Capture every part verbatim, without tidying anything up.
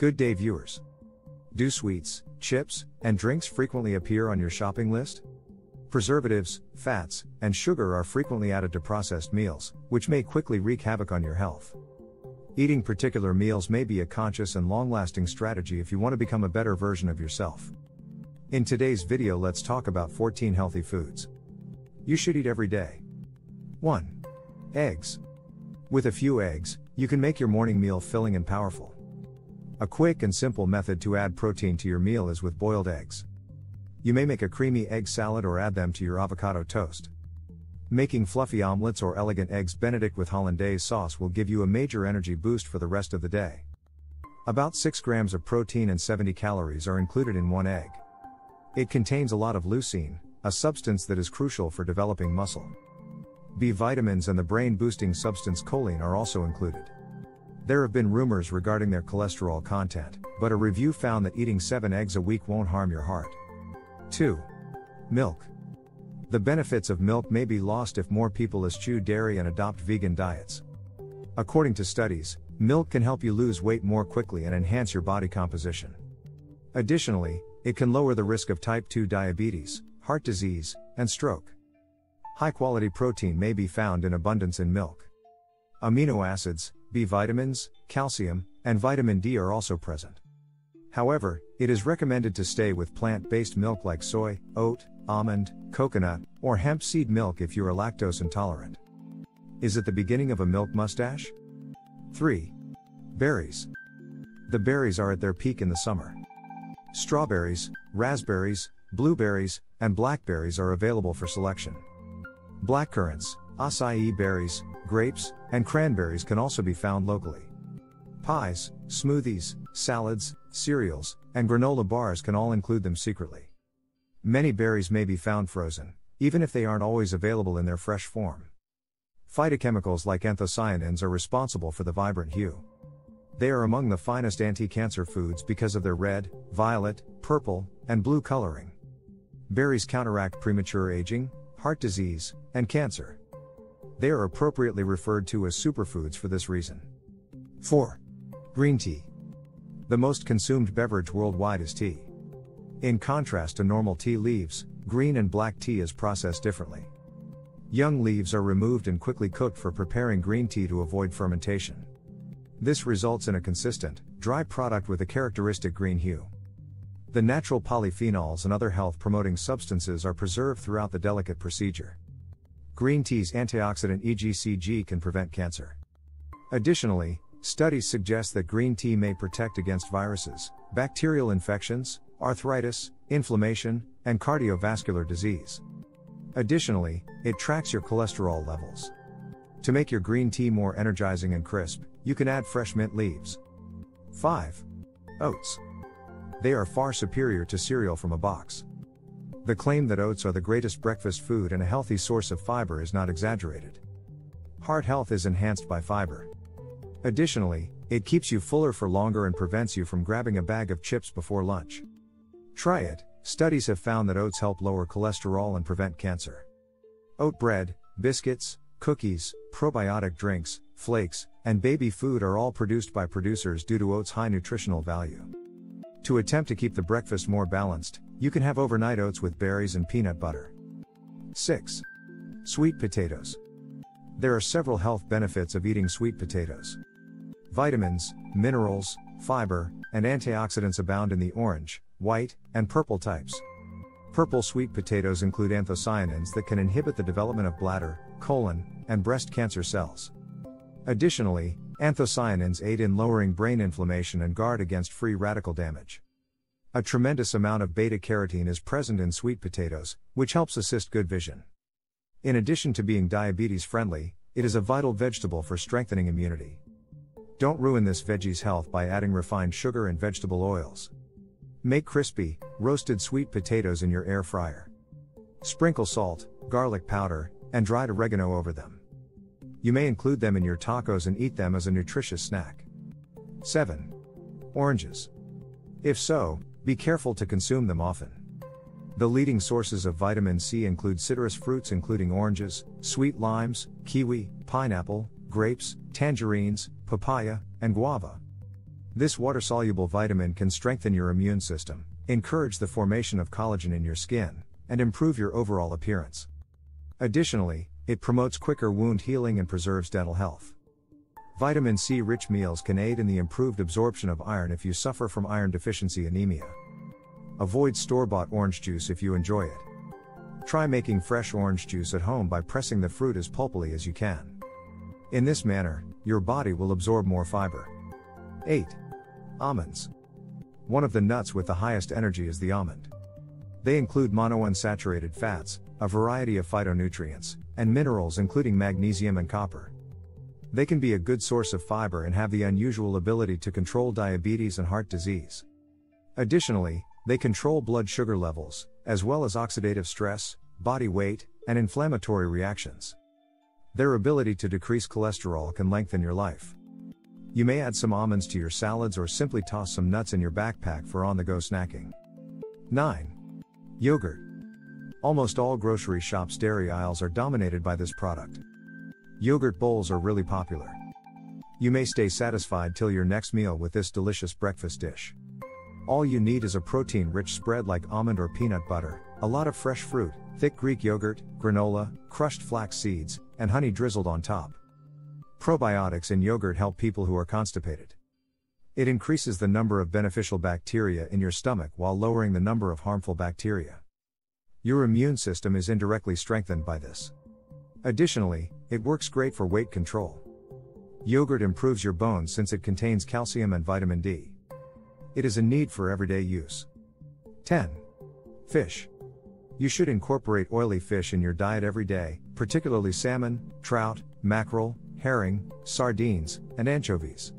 Good day, viewers. Do sweets, chips, and drinks frequently appear on your shopping list? Preservatives, fats, and sugar are frequently added to processed meals, which may quickly wreak havoc on your health. Eating particular meals may be a conscious and long-lasting strategy if you want to become a better version of yourself. In today's video, let's talk about fourteen healthy foods you should eat every day. one. Eggs. With a few eggs, you can make your morning meal filling and powerful. A quick and simple method to add protein to your meal is with boiled eggs. You may make a creamy egg salad or add them to your avocado toast. Making fluffy omelets or elegant eggs benedict with hollandaise sauce will give you a major energy boost for the rest of the day. About six grams of protein and seventy calories are included in one egg. It contains a lot of leucine, a substance that is crucial for developing muscle. B vitamins and the brain-boosting substance choline are also included. There have been rumors regarding their cholesterol content, but a review found that eating seven eggs a week won't harm your heart. two. Milk. The benefits of milk may be lost if more people eschew dairy and adopt vegan diets. According to studies, milk can help you lose weight more quickly and enhance your body composition. Additionally, it can lower the risk of type two diabetes, heart disease, and stroke. High-quality protein may be found in abundance in milk. Amino acids, B vitamins, calcium, and vitamin D are also present. However, it is recommended to stay with plant-based milk like soy, oat, almond, coconut, or hemp seed milk if you are lactose intolerant. Is it the beginning of a milk mustache? three. Berries. The berries are at their peak in the summer. Strawberries, raspberries, blueberries, and blackberries are available for selection. Blackcurrants, acai berries, grapes, and cranberries can also be found locally. Pies, smoothies, salads, cereals, and granola bars can all include them secretly. Many berries may be found frozen, even if they aren't always available in their fresh form. Phytochemicals like anthocyanins are responsible for the vibrant hue. They are among the finest anti-cancer foods because of their red, violet, purple, and blue coloring. Berries counteract premature aging, heart disease, and cancer. They are appropriately referred to as superfoods for this reason. four. Green tea. The most consumed beverage worldwide is tea. In contrast to normal tea leaves, green and black tea is processed differently. Young leaves are removed and quickly cooked for preparing green tea to avoid fermentation. This results in a consistent, dry product with a characteristic green hue. The natural polyphenols and other health-promoting substances are preserved throughout the delicate procedure. Green tea's antioxidant E G C G can prevent cancer. Additionally, studies suggest that green tea may protect against viruses, bacterial infections, arthritis, inflammation, and cardiovascular disease. Additionally, it tracks your cholesterol levels. To make your green tea more energizing and crisp, you can add fresh mint leaves. five. Oats. They are far superior to cereal from a box. The claim that oats are the greatest breakfast food and a healthy source of fiber is not exaggerated. Heart health is enhanced by fiber. Additionally, it keeps you fuller for longer and prevents you from grabbing a bag of chips before lunch. Try it. Studies have found that oats help lower cholesterol and prevent cancer. Oat bread, biscuits, cookies, probiotic drinks, flakes, and baby food are all produced by producers due to oats' high nutritional value. To attempt to keep the breakfast more balanced, you can have overnight oats with berries and peanut butter. six. Sweet potatoes. There are several health benefits of eating sweet potatoes. Vitamins, minerals, fiber, and antioxidants abound in the orange, white, and purple types. Purple sweet potatoes include anthocyanins that can inhibit the development of bladder, colon, and breast cancer cells. Additionally, anthocyanins aid in lowering brain inflammation and guard against free radical damage. A tremendous amount of beta-carotene is present in sweet potatoes, which helps assist good vision. In addition to being diabetes-friendly, it is a vital vegetable for strengthening immunity. Don't ruin this veggie's health by adding refined sugar and vegetable oils. Make crispy, roasted sweet potatoes in your air fryer. Sprinkle salt, garlic powder, and dried oregano over them. You may include them in your tacos and eat them as a nutritious snack. seven. Oranges. If so, be careful to consume them often. The leading sources of vitamin C include citrus fruits including oranges, sweet limes, kiwi, pineapple, grapes, tangerines, papaya, and guava. This water-soluble vitamin can strengthen your immune system, encourage the formation of collagen in your skin, and improve your overall appearance. Additionally, it promotes quicker wound healing and preserves dental health. Vitamin C-rich meals can aid in the improved absorption of iron if you suffer from iron deficiency anemia. Avoid store-bought orange juice if you enjoy it. Try making fresh orange juice at home by pressing the fruit as pulpily as you can. In this manner, your body will absorb more fiber. eight. Almonds. One of the nuts with the highest energy is the almond. They include monounsaturated fats, a variety of phytonutrients, and minerals including magnesium and copper. They can be a good source of fiber and have the unusual ability to control diabetes and heart disease. Additionally, they control blood sugar levels, as well as oxidative stress, body weight, and inflammatory reactions. Their ability to decrease cholesterol can lengthen your life. You may add some almonds to your salads or simply toss some nuts in your backpack for on-the-go snacking. nine. Yogurt. Almost all grocery shops' dairy aisles are dominated by this product. Yogurt bowls are really popular. You may stay satisfied till your next meal with this delicious breakfast dish. All you need is a protein-rich spread like almond or peanut butter, a lot of fresh fruit, thick Greek yogurt, granola, crushed flax seeds, and honey drizzled on top. Probiotics in yogurt help people who are constipated. It increases the number of beneficial bacteria in your stomach while lowering the number of harmful bacteria. Your immune system is indirectly strengthened by this. Additionally, it works great for weight control. Yogurt improves your bones since it contains calcium and vitamin D. It is a need for everyday use. ten. Fish. You should incorporate oily fish in your diet every day, particularly salmon, trout, mackerel, herring, sardines, and anchovies.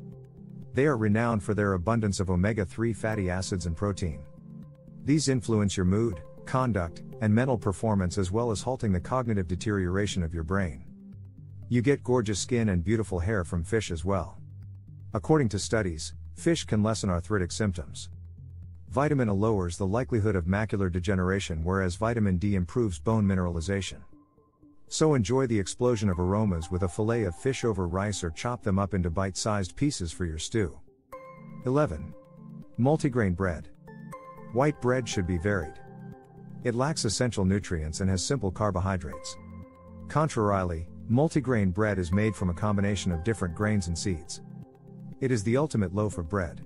They are renowned for their abundance of omega three fatty acids and protein. These influence your mood, conduct, and mental performance as well as halting the cognitive deterioration of your brain. You get gorgeous skin and beautiful hair from fish as well. According to studies, fish can lessen arthritic symptoms. Vitamin A lowers the likelihood of macular degeneration, whereas vitamin D improves bone mineralization. So enjoy the explosion of aromas with a fillet of fish over rice, or chop them up into bite-sized pieces for your stew. eleven. Multigrain bread. White bread should be varied. It lacks essential nutrients and has simple carbohydrates. Contrarily, multigrain bread is made from a combination of different grains and seeds. It is the ultimate loaf of bread.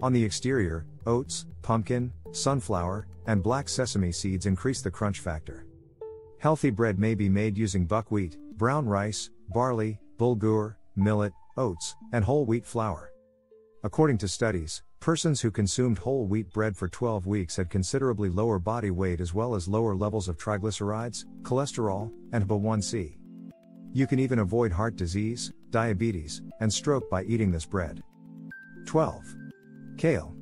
On the exterior, oats, pumpkin, sunflower, and black sesame seeds increase the crunch factor. Healthy bread may be made using buckwheat, brown rice, barley, bulgur, millet, oats, and whole wheat flour. According to studies, persons who consumed whole wheat bread for twelve weeks had considerably lower body weight as well as lower levels of triglycerides, cholesterol, and H b A one c. You can even avoid heart disease, diabetes, and stroke by eating this bread. twelve. Kale.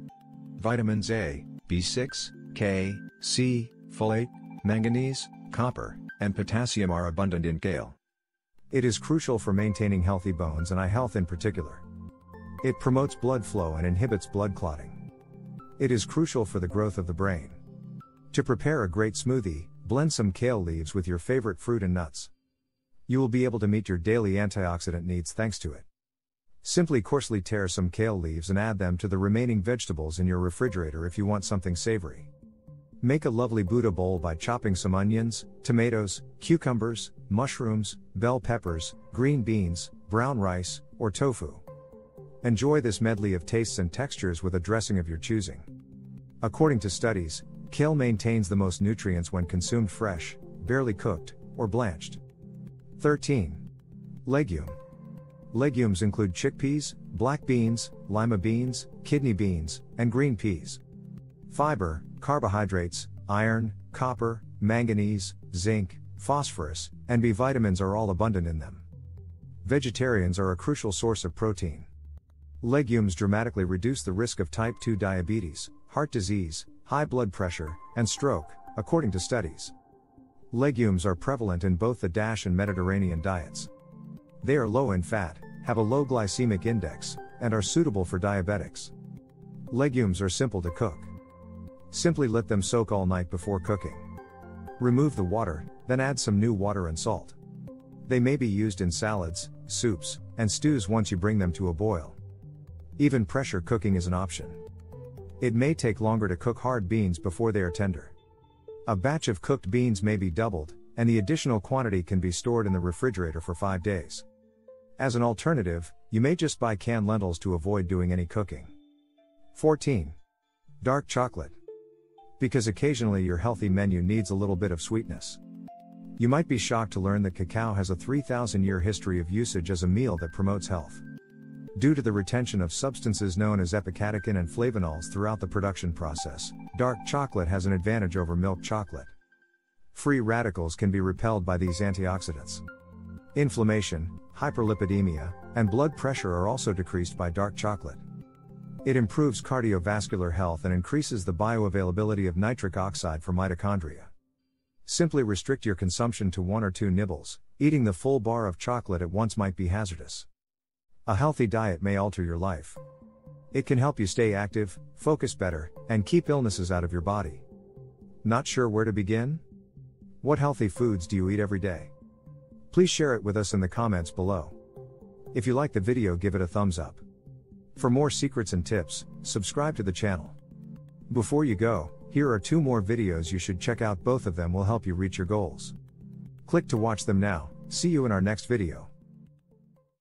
Vitamins A, B six, K, C, folate, manganese, copper, and potassium are abundant in kale. It is crucial for maintaining healthy bones and eye health in particular. It promotes blood flow and inhibits blood clotting. It is crucial for the growth of the brain. To prepare a great smoothie, blend some kale leaves with your favorite fruit and nuts. You will be able to meet your daily antioxidant needs thanks to it. Simply coarsely tear some kale leaves and add them to the remaining vegetables in your refrigerator if you want something savory. Make a lovely Buddha bowl by chopping some onions, tomatoes, cucumbers, mushrooms, bell peppers, green beans, brown rice, or tofu. Enjoy this medley of tastes and textures with a dressing of your choosing. According to studies, kale maintains the most nutrients when consumed fresh, barely cooked, or blanched. thirteen. Legume. Legumes include chickpeas, black beans, lima beans, kidney beans, and green peas. Fiber, carbohydrates, iron, copper, manganese, zinc, phosphorus, and B vitamins are all abundant in them. Vegetarians are a crucial source of protein. Legumes dramatically reduce the risk of type two diabetes, heart disease, high blood pressure, and stroke, according to studies. Legumes are prevalent in both the Daesh and Mediterranean diets. They are low in fat, have a low glycemic index, and are suitable for diabetics. Legumes are simple to cook. Simply let them soak all night before cooking. Remove the water, then add some new water and salt. They may be used in salads, soups, and stews once you bring them to a boil. Even pressure cooking is an option. It may take longer to cook hard beans before they are tender. A batch of cooked beans may be doubled, and the additional quantity can be stored in the refrigerator for five days. As an alternative, you may just buy canned lentils to avoid doing any cooking. fourteen. Dark chocolate. Because occasionally your healthy menu needs a little bit of sweetness. You might be shocked to learn that cacao has a three thousand year history of usage as a meal that promotes health, due to the retention of substances known as epicatechin and flavanols throughout the production process. Dark chocolate has an advantage over milk chocolate. Free radicals can be repelled by these antioxidants. Inflammation, hyperlipidemia, and blood pressure are also decreased by dark chocolate. It improves cardiovascular health and increases the bioavailability of nitric oxide for mitochondria. Simply restrict your consumption to one or two nibbles. Eating the full bar of chocolate at once might be hazardous. A healthy diet may alter your life. It can help you stay active, focus better, and keep illnesses out of your body. Not sure where to begin? What healthy foods do you eat every day? Please share it with us in the comments below. If you like the video, give it a thumbs up. For more secrets and tips, subscribe to the channel. Before you go, here are two more videos you should check out. Both of them will help you reach your goals. Click to watch them now. See you in our next video.